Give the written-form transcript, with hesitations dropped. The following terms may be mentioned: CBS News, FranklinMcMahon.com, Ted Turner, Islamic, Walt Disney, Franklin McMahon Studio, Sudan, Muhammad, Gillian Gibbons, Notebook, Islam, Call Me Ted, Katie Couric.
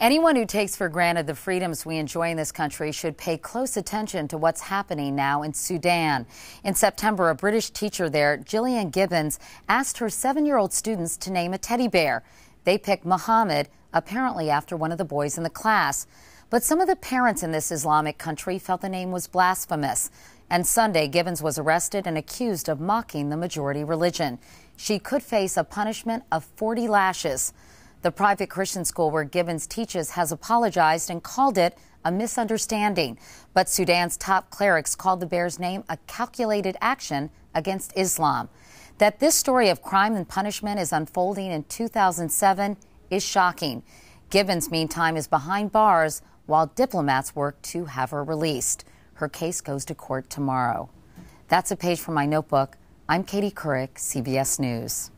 Anyone who takes for granted the freedoms we enjoy in this country should pay close attention to what's happening now in Sudan. In September, a British teacher there, Gillian Gibbons, asked her 7-year-old students to name a teddy bear. They picked Muhammad, apparently after one of the boys in the class. But some of the parents in this Islamic country felt the name was blasphemous. And Sunday, Gibbons was arrested and accused of mocking the majority religion. She could face a punishment of 40 lashes. The private Christian school where Gibbons teaches has apologized and called it a misunderstanding. But Sudan's top clerics called the bear's name a calculated action against Islam. That this story of crime and punishment is unfolding in 2007 is shocking. Gibbons, meantime, is behind bars while diplomats work to have her released. Her case goes to court tomorrow. That's a page from my notebook. I'm Katie Couric, CBS News.